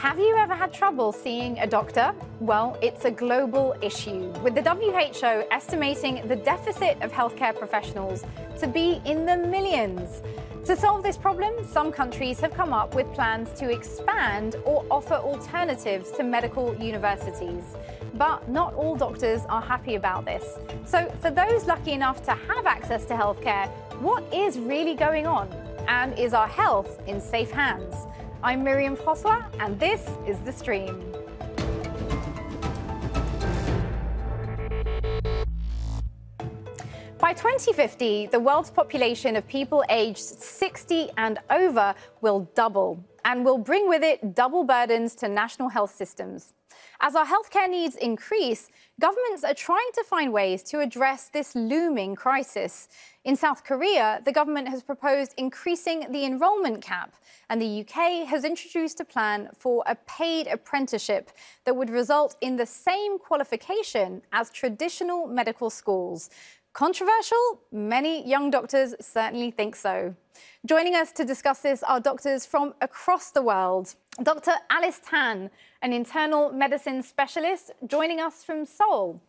Have you ever had trouble seeing a doctor? Well, it's a global issue, with the WHO estimating the deficit of healthcare professionals to be in the millions. To solve this problem, some countries have come up with plans to expand or offer alternatives to medical universities. But not all doctors are happy about this. So for those lucky enough to have access to healthcare, what is really going on? And is our health in safe hands? I'm Myriam François, and this is The Stream. By 2050, the world's population of people aged 60 and over will double, and will bring with it double burdens to national health systems. As our healthcare needs increase, governments are trying to find ways to address this looming crisis. In South Korea, the government has proposed increasing the enrollment cap, and the UK has introduced a plan for a paid apprenticeship that would result in the same qualification as traditional medical schools. Controversial? Many young doctors certainly think so. Joining us to discuss this are doctors from across the world. Dr. Alice Tan, an internal medicine specialist, joining us from Seoul.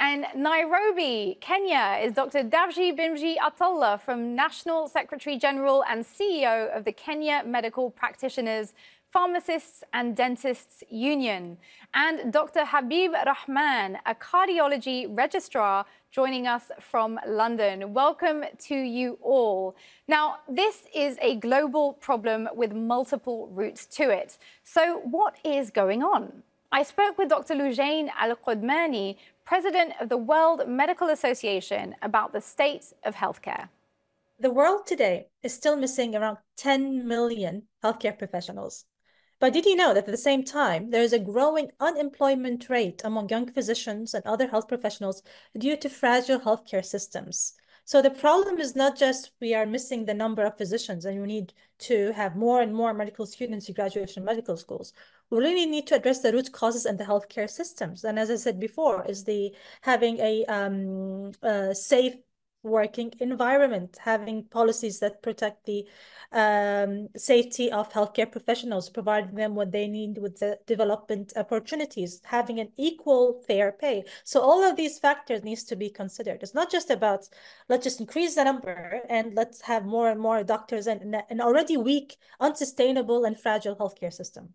And Nairobi, Kenya, is Dr. David Bhimji Atellah, from National Secretary General and CEO of the Kenya Medical Practitioners Pharmacists and Dentists Union, and Dr. Habib Rahman, a cardiology registrar, joining us from London. Welcome to you all. Now, this is a global problem with multiple roots to it. So what is going on? I spoke with Dr. Lujain Al Qudmani, president of the World Medical Association, about the state of healthcare. The world today is still missing around 10 million healthcare professionals. But did you know that at the same time, there is a growing unemployment rate among young physicians and other health professionals due to fragile healthcare systems? So the problem is not just we are missing the number of physicians and we need to have more and more medical students who graduate from medical schools. We really need to address the root causes in the healthcare systems. And as I said before, is the having a safe working environment, having policies that protect the safety of healthcare professionals, providing them what they need with the development opportunities, having an equal fair pay. So all of these factors needs to be considered. It's not just about, let's just increase the number and let's have more and more doctors and an already weak, unsustainable and fragile healthcare system.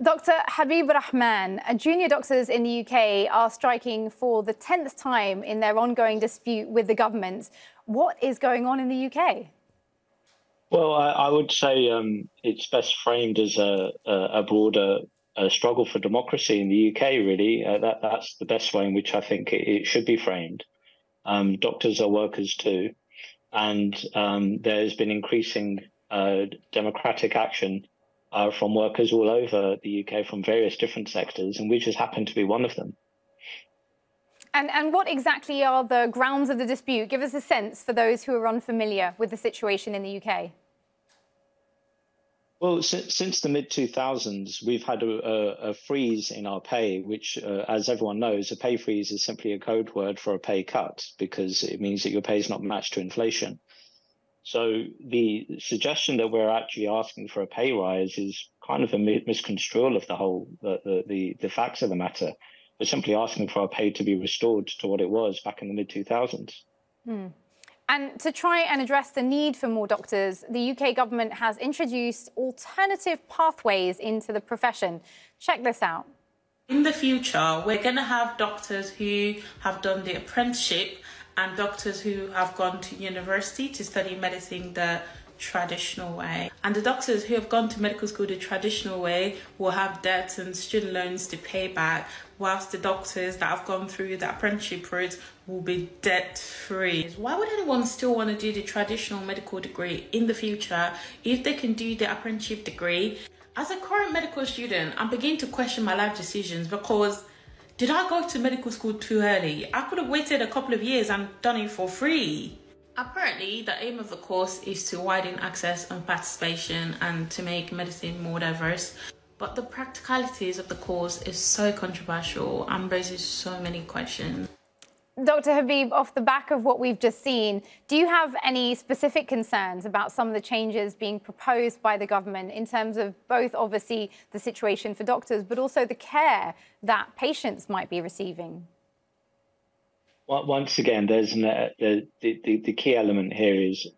Dr. Habib Rahman, junior doctors in the UK are striking for the 10th time in their ongoing dispute with the government. What is going on in the UK? Well, I would say it's best framed as a broader struggle for democracy in the UK, really. That's the best way in which I think it should be framed. Doctors are workers too, and there's been increasing democratic action from workers all over the UK from various different sectors, and we just happen to be one of them. And what exactly are the grounds of the dispute? Give us a sense for those who are unfamiliar with the situation in the UK. Well, since the mid-2000s, we've had a freeze in our pay, which, as everyone knows, a pay freeze is simply a code word for a pay cut, because it means that your pay is not matched to inflation. So the suggestion that we're actually asking for a pay rise is kind of a misconstrual of the whole the facts of the matter. We're simply asking for our pay to be restored to what it was back in the mid-2000s. Mm. And to try and address the need for more doctors, the UK government has introduced alternative pathways into the profession. Check this out. In the future, we're going to have doctors who have done the apprenticeship and doctors who have gone to university to study medicine the traditional way. And the doctors who have gone to medical school the traditional way will have debts and student loans to pay back, whilst the doctors that have gone through the apprenticeship route will be debt-free. Why would anyone still want to do the traditional medical degree in the future if they can do the apprenticeship degree? As a current medical student, I'm beginning to question my life decisions because did I go to medical school too early? I could have waited a couple of years and done it for free. Apparently, the aim of the course is to widen access and participation and to make medicine more diverse. But the practicalities of the course is so controversial and raises so many questions. Dr. Habib, off the back of what we've just seen, do you have any specific concerns about some of the changes being proposed by the government in terms of both, obviously, the situation for doctors, but also the care that patients might be receiving? Well, once again, there's the key element here is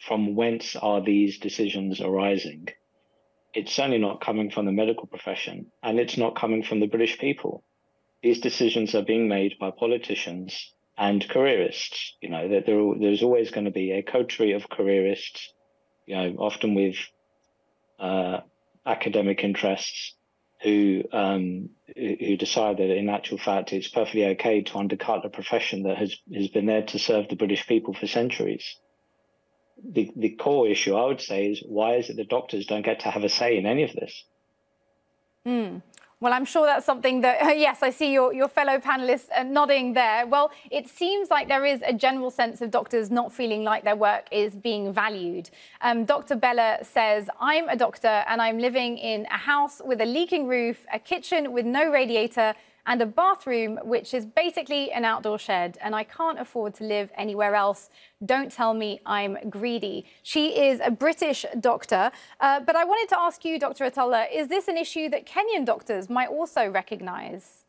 from whence are these decisions arising? It's certainly not coming from the medical profession, and it's not coming from the British people. These decisions are being made by politicians and careerists. You know, that there's always going to be a coterie of careerists, you know, often with academic interests, who decide that in actual fact it's perfectly okay to undercut a profession that has been there to serve the British people for centuries. The core issue, I would say, is why is it the doctors don't get to have a say in any of this? Mm. Well, I'm sure that's something that, yes, I see your fellow panellists nodding there. Well, it seems like there is a general sense of doctors not feeling like their work is being valued. Dr. Bella says, I'm a doctor and I'm living in a house with a leaking roof, a kitchen with no radiator and a bathroom, which is basically an outdoor shed, and I can't afford to live anywhere else. Don't tell me I'm greedy. She is a British doctor, but I wanted to ask you, Dr. Atellah, is this an issue that Kenyan doctors might also recognise?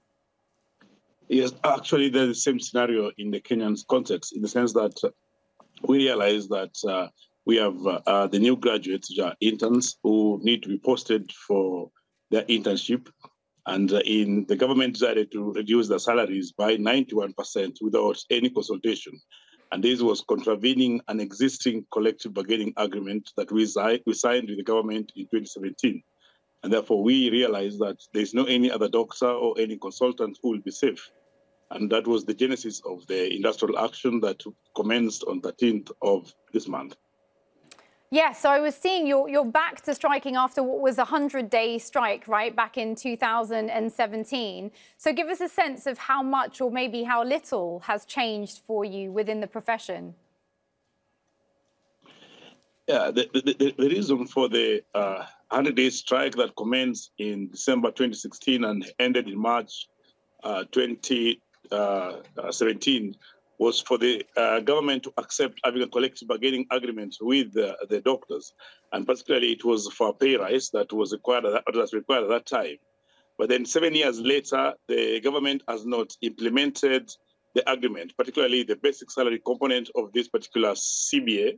Yes, actually, there's the same scenario in the Kenyan context, in the sense that we realise that we have the new graduates, which are interns, who need to be posted for their internship. And the government decided to reduce the salaries by 91% without any consultation. And this was contravening an existing collective bargaining agreement that we signed with the government in 2017. And therefore, we realized that there's no any other doctor or any consultant who will be safe. And that was the genesis of the industrial action that commenced on 13th of this month. Yes, so I was seeing you're back to striking after what was a 100-day strike, right, back in 2017. So give us a sense of how much or maybe how little has changed for you within the profession. Yeah, the reason for the 100-day strike that commenced in December 2016 and ended in March 2017 was for the government to accept having a collective bargaining agreement with the doctors. And particularly it was for a pay rise that was required at that time. But then 7 years later, the government has not implemented the agreement, particularly the basic salary component of this particular CBA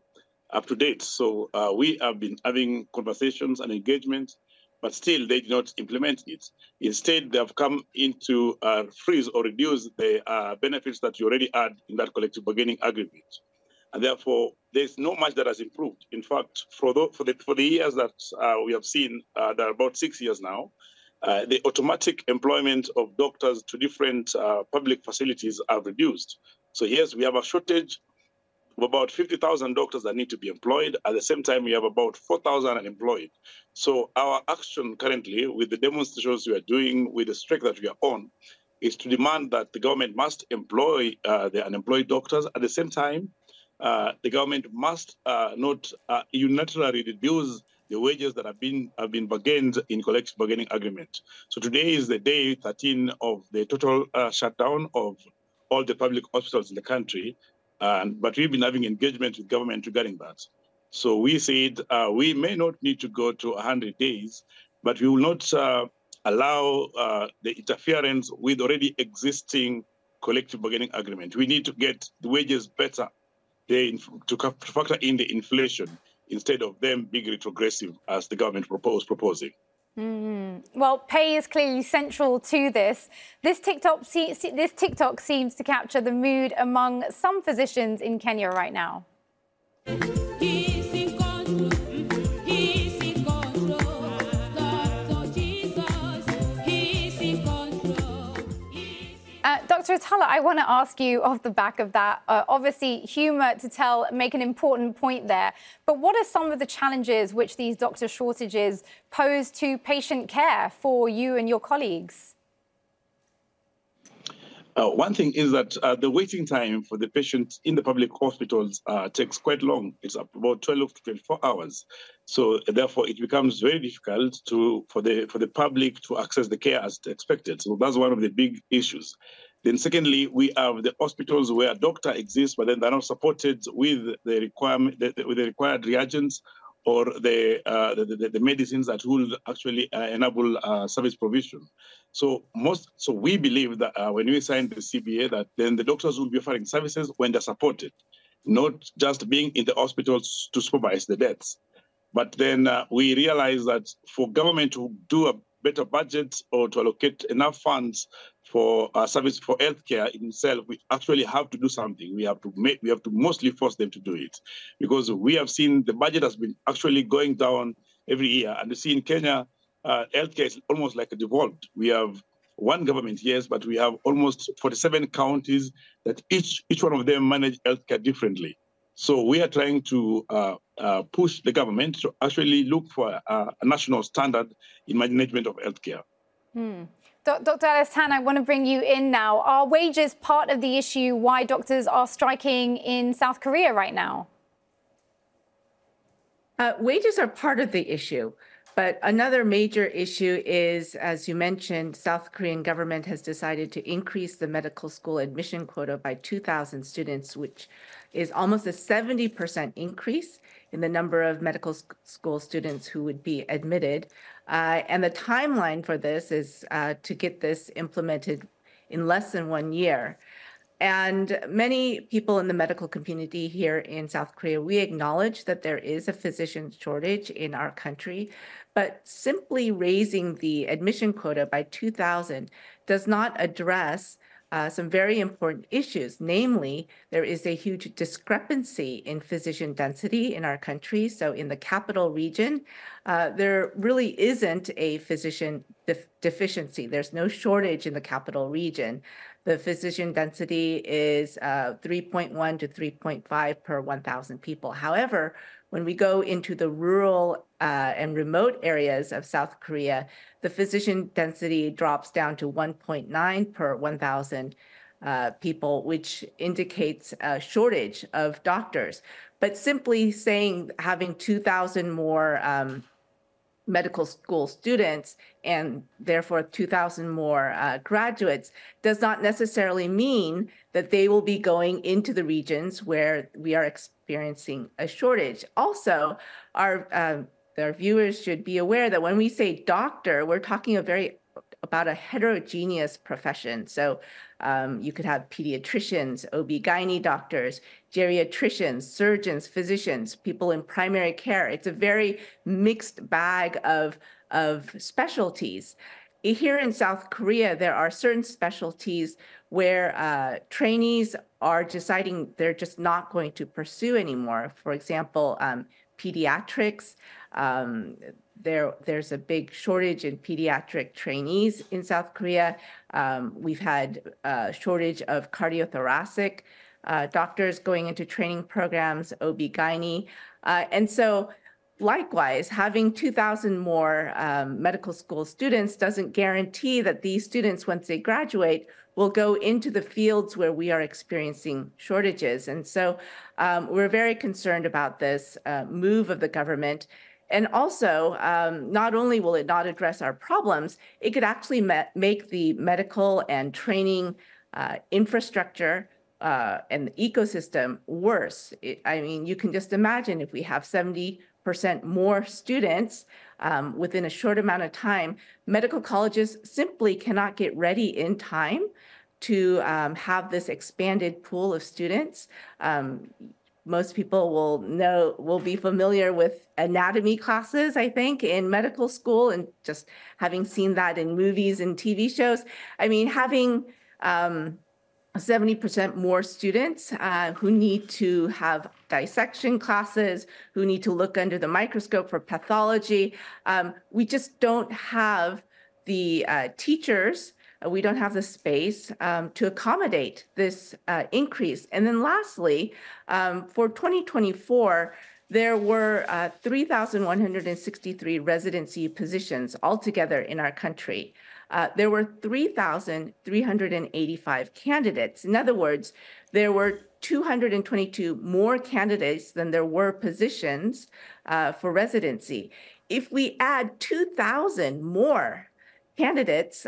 up to date. So we have been having conversations and engagement, but still they did not implement it. Instead, they have come into freeze or reduce the benefits that you already had in that collective bargaining agreement. And therefore, there's not much that has improved. In fact, for the years that we have seen, there are about 6 years now, the automatic employment of doctors to different public facilities are reduced. So yes, we have a shortage of about 50,000 doctors that need to be employed. At the same time, we have about 4,000 unemployed. So our action currently, with the demonstrations we are doing, with the strike that we are on, is to demand that the government must employ the unemployed doctors. At the same time, the government must not unilaterally reduce the wages that have been bargained in collective bargaining agreement. So today is the day 13 of the total shutdown of all the public hospitals in the country. But we've been having engagement with government regarding that. So we said we may not need to go to 100 days, but we will not allow the interference with already existing collective bargaining agreement. We need to get the wages better to factor in the inflation instead of them being retrogressive as the government proposing. Mm-hmm. Well, pay is clearly central to this. This TikTok seems to capture the mood among some physicians in Kenya right now. Dr. Atellah, I want to ask you off the back of that, obviously humour to make an important point there, but what are some of the challenges which these doctor shortages pose to patient care for you and your colleagues? One thing is that the waiting time for the patients in the public hospitals takes quite long. It's about 12 to 24 hours. So therefore, it becomes very difficult for the public to access the care as expected. So that's one of the big issues. Then secondly, we have the hospitals where a doctor exists, but then they're not supported with the requirement, with the required reagents or the medicines that will actually enable service provision. So we believe that when we sign the CBA, that then the doctors will be offering services when they're supported, not just being in the hospitals to supervise the deaths. But then we realize that for government to do a better budget or to allocate enough funds for service for healthcare in itself, we actually have to do something. We have to mostly force them to do it, because we have seen the budget has been actually going down every year. And you see in Kenya, healthcare is almost like a devolved. We have one government, yes, but we have almost 47 counties that each one of them manage healthcare differently. So we are trying to push the government to actually look for a national standard in management of healthcare. Mm. Dr. Alice Tan, I want to bring you in now. Are wages part of the issue why doctors are striking in South Korea right now? Wages are part of the issue. But another major issue is, as you mentioned, South Korean government has decided to increase the medical school admission quota by 2,000 students, which is almost a 70% increase in the number of medical school students who would be admitted. And the timeline for this is to get this implemented in less than 1 year. And many people in the medical community here in South Korea, we acknowledge that there is a physician shortage in our country, but simply raising the admission quota by 2,000 does not address some very important issues. Namely, there is a huge discrepancy in physician density in our country. So in the capital region, there really isn't a physician deficiency. There's no shortage in the capital region. The physician density is 3.1 to 3.5 per 1,000 people. However, when we go into the rural and remote areas of South Korea, the physician density drops down to 1.9 per 1,000 people, which indicates a shortage of doctors. But simply saying having 2,000 more medical school students and therefore 2,000 more graduates does not necessarily mean that they will be going into the regions where we are experiencing a shortage. Also, our viewers should be aware that when we say doctor, we're talking about a heterogeneous profession. So you could have pediatricians, OB-GYN doctors, geriatricians, surgeons, physicians, people in primary care. It's a very mixed bag of specialties. Here in South Korea, there are certain specialties where trainees are deciding they're just not going to pursue anymore. For example, pediatrics. There's a big shortage in pediatric trainees in South Korea. We've had a shortage of cardiothoracic doctors going into training programs, OB-GYN. And so likewise, having 2,000 more medical school students doesn't guarantee that these students, once they graduate, will go into the fields where we are experiencing shortages. And so we're very concerned about this move of the government. And also, not only will it not address our problems, it could actually make the medical and training infrastructure and the ecosystem worse. I mean, you can just imagine if we have 70% more students within a short amount of time, medical colleges simply cannot get ready in time to have this expanded pool of students. Most people will be familiar with anatomy classes, I think, in medical school, and just having seen that in movies and TV shows. I mean, having 70% more students who need to have dissection classes, who need to look under the microscope for pathology. We just don't have the teachers, we don't have the space to accommodate this increase. And then lastly, for 2024, there were 3,163 residency positions altogether in our country. There were 3,385 candidates. In other words, there were 222 more candidates than there were positions for residency. If we add 2,000 more candidates,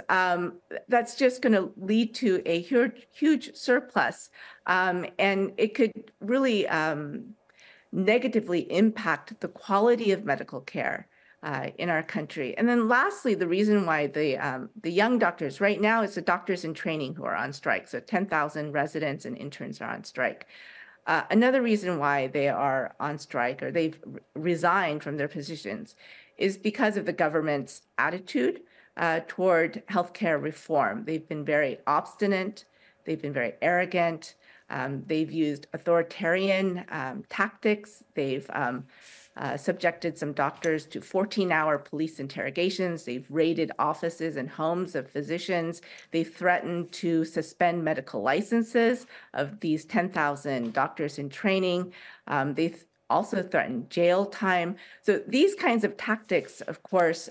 that's just going to lead to a huge, huge surplus, and it could really negatively impact the quality of medical care in our country. And then lastly, the reason why the young doctors right now is the doctors in training who are on strike. So 10,000 residents and interns are on strike. Another reason why they are on strike, or they've resigned from their positions, is because of the government's attitude toward healthcare reform. They've been very obstinate. They've been very arrogant. They've used authoritarian tactics. They've subjected some doctors to 14-hour police interrogations. They've raided offices and homes of physicians. They've threatened to suspend medical licenses of these 10,000 doctors in training. They've also threatened jail time. So these kinds of tactics, of course,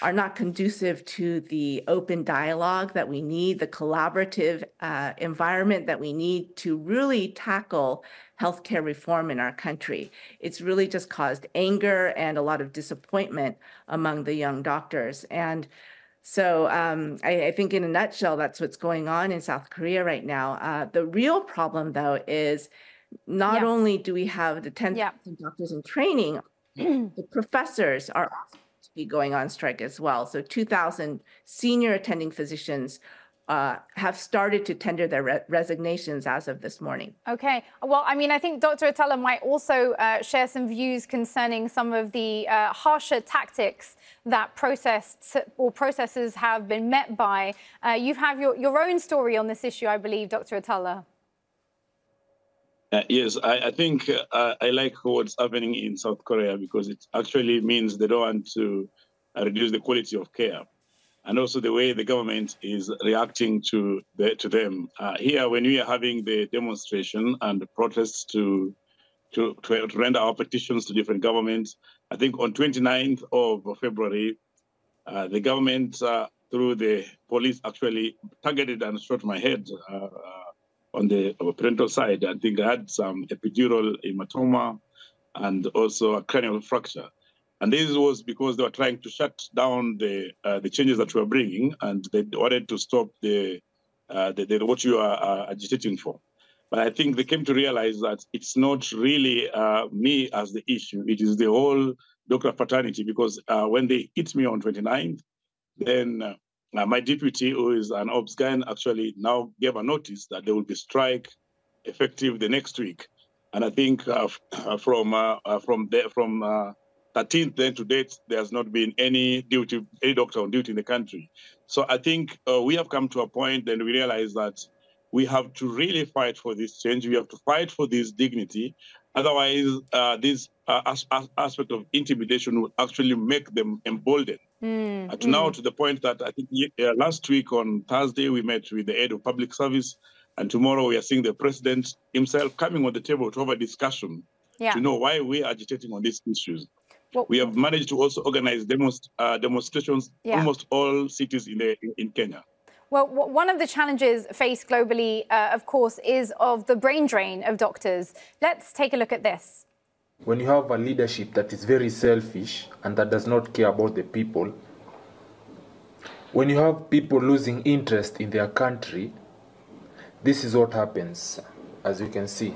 are not conducive to the open dialogue that we need, the collaborative environment that we need to really tackle healthcare reform in our country. It's really just caused anger and a lot of disappointment among the young doctors. And so I think in a nutshell, that's what's going on in South Korea right now. The real problem, though, is not only do we have the 10,000 doctors in training, the professors are be going on strike as well. So 2,000 senior attending physicians have started to tender their resignations as of this morning. Okay. Well, I mean, I think Dr. Atellah might also share some views concerning some of the harsher tactics that protests or protesters have been met by. You have your own story on this issue, I believe, Dr. Atellah. Yes, I think I like what's happening in South Korea, because it actually means they don't want to reduce the quality of care, and also the way the government is reacting to them. Here, when we are having the demonstration and the protests to render our petitions to different governments, I think on 29th of February, the government through the police actually targeted and shot my head. On the parental side, I think I had some epidural hematoma and also a cranial fracture. And this was because they were trying to shut down the changes that we were bringing, and they wanted to stop the what you are agitating for. But I think they came to realize that it's not really me as the issue. It is the whole doctor fraternity, because when they hit me on 29th, then my deputy, who is an OBS guy, actually now gave a notice that there will be strike effective the next week. And I think from 13th then to date, there has not been any doctor on duty in the country. So I think we have come to a point and we realize that we have to really fight for this change. We have to fight for this dignity. Otherwise, this aspect of intimidation will actually make them emboldened. Now to the point that I think last week on Thursday, we met with the head of public service, and tomorrow we are seeing the president himself coming on the table to have a discussion to know why we are agitating on these issues. Well, we have managed to also organize demonstrations almost all cities in Kenya. Well, one of the challenges faced globally, of course, is of the brain drain of doctors. Let's take a look at this. When you have a leadership that is very selfish and that does not care about the people, when you have people losing interest in their country, this is what happens, as you can see.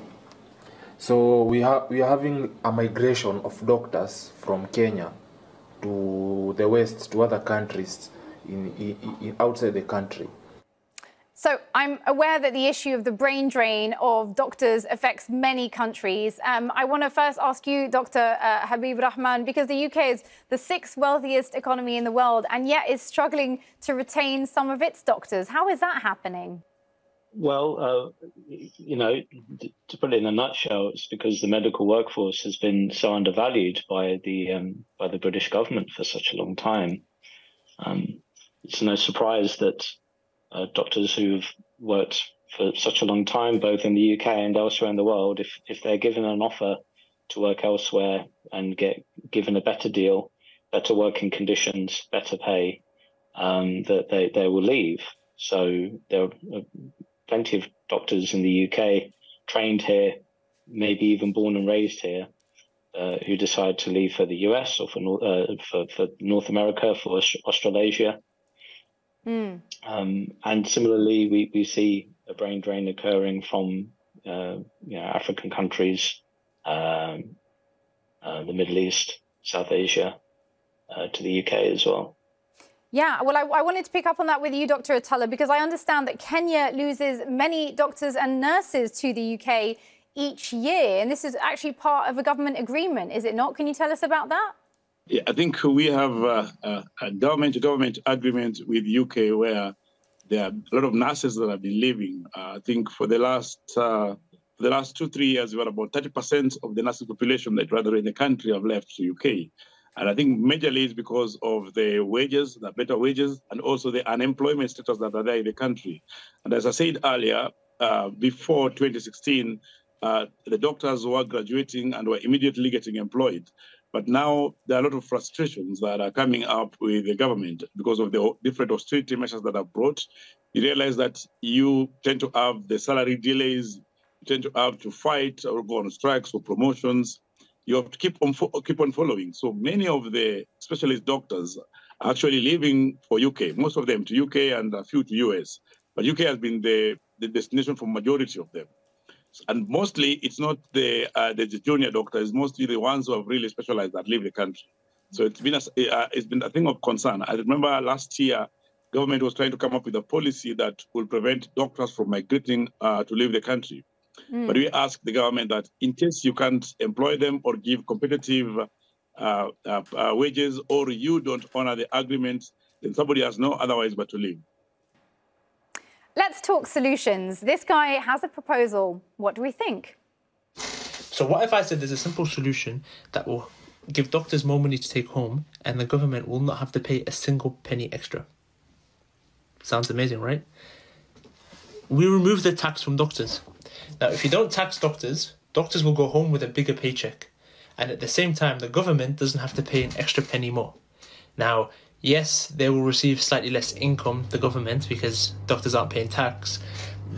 So we are having a migration of doctors from Kenya to the West, to other countries outside the country. So I'm aware that the issue of the brain drain of doctors affects many countries. I want to first ask you, Dr. Habib Rahman, because the UK is the 6th wealthiest economy in the world and yet is struggling to retain some of its doctors. How is that happening? Well, you know, to put it in a nutshell, it's because the medical workforce has been so undervalued by the British government for such a long time. It's no surprise that doctors who've worked for such a long time, both in the UK and elsewhere in the world, if they're given an offer to work elsewhere and get given a better deal, better working conditions, better pay, that they will leave. So there are plenty of doctors in the UK trained here, maybe even born and raised here, who decide to leave for the US or for North America, for Australasia, And similarly, we see a brain drain occurring from African countries, the Middle East, South Asia, to the UK as well. Yeah, well, I wanted to pick up on that with you, Dr. Atellah, because I understand that Kenya loses many doctors and nurses to the UK each year, and this is actually part of a government agreement, is it not? Can you tell us about that? Yeah, I think we have a government-to-government agreement with UK where there are a lot of nurses that have been leaving. I think for the last 2-3 years, we had about 30% of the nursing population that rather in the country have left the UK. And I think majorly it's because of the wages, the better wages, and also the unemployment status that are there in the country. And as I said earlier, before 2016, the doctors were graduating and were immediately getting employed. But now there are a lot of frustrations that are coming up with the government because of the different austerity measures that are brought. You realize that you tend to have the salary delays, you tend to have to fight or go on strikes or promotions. You have to keep on following. So many of the specialist doctors are actually leaving for UK, most of them to UK and a few to US. But UK has been the destination for majority of them. And mostly, it's not the junior doctors; mostly the ones who have really specialized that leave the country. So it's been a thing of concern. I remember last year, government was trying to come up with a policy that will prevent doctors from migrating to leave the country. But we asked the government that in case you can't employ them or give competitive wages, or you don't honor the agreement, then somebody has no otherwise but to leave. Let's talk solutions. This guy has a proposal. What do we think? So what if I said there's a simple solution that will give doctors more money to take home and the government will not have to pay a single penny extra? Sounds amazing, right? We remove the tax from doctors. Now, if you don't tax doctors, doctors will go home with a bigger paycheck. And at the same time, the government doesn't have to pay an extra penny more. Now, yes, they will receive slightly less income, the government, because doctors aren't paying tax,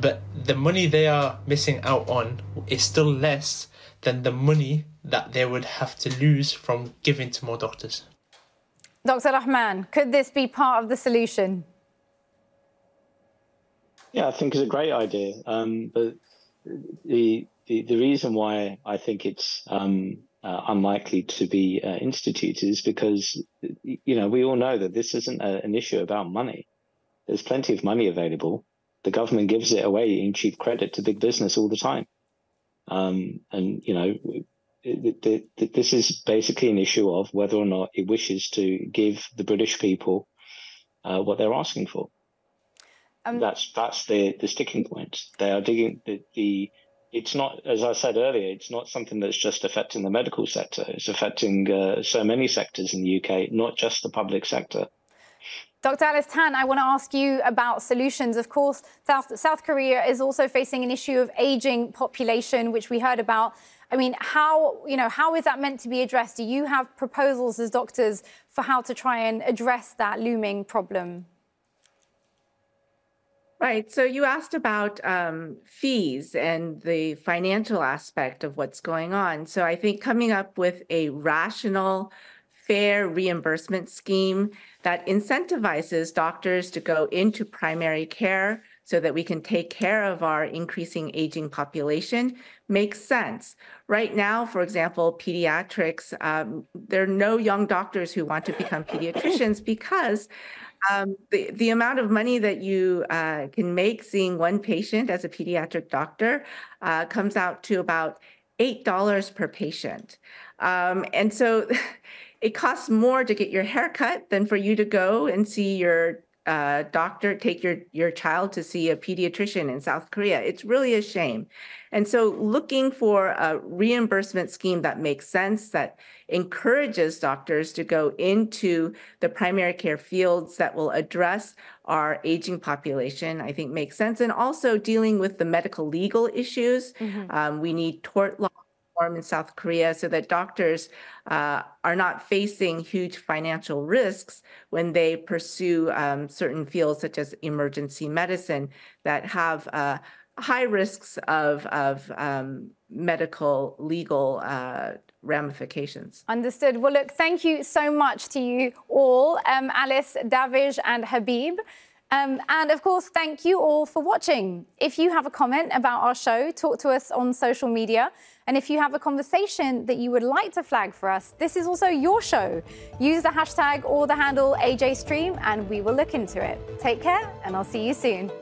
but the money they are missing out on is still less than the money that they would have to lose from giving to more doctors. Dr. Rahman, could this be part of the solution? Yeah, I think it's a great idea. But the reason why I think it's unlikely to be instituted is because, you know, we all know that this isn't an issue about money. There's plenty of money available. The government gives it away in cheap credit to big business all the time. And, you know, this is basically an issue of whether or not it wishes to give the British people what they're asking for. That's the sticking point. They are digging the it's not, as I said earlier, it's not something that's just affecting the medical sector. It's affecting so many sectors in the UK, not just the public sector. Dr. Alice Tan, I want to ask you about solutions. Of course, South Korea is also facing an issue of ageing population, which we heard about. I mean, how is that meant to be addressed? Do you have proposals as doctors for how to try and address that looming problem? Right. So you asked about fees and the financial aspect of what's going on. So I think coming up with a rational, fair reimbursement scheme that incentivizes doctors to go into primary care so that we can take care of our increasing aging population makes sense. Right now, for example, pediatrics, there are no young doctors who want to become pediatricians because the amount of money that you can make seeing one patient as a pediatric doctor comes out to about $8 per patient. And so it costs more to get your hair cut than for you to go and see your doctor, take your child to see a pediatrician in South Korea. It's really a shame. And so looking for a reimbursement scheme that makes sense, that encourages doctors to go into the primary care fields that will address our aging population, I think makes sense. And also dealing with the medical legal issues. We need tort law in South Korea so that doctors are not facing huge financial risks when they pursue certain fields such as emergency medicine that have high risks of medical legal ramifications. Understood. Well, look, thank you so much to you all, Alice, David and Habib. And of course, thank you all for watching. If you have a comment about our show, talk to us on social media. And if you have a conversation that you would like to flag for us, this is also your show. Use the hashtag or the handle AJStream and we will look into it. Take care and I'll see you soon.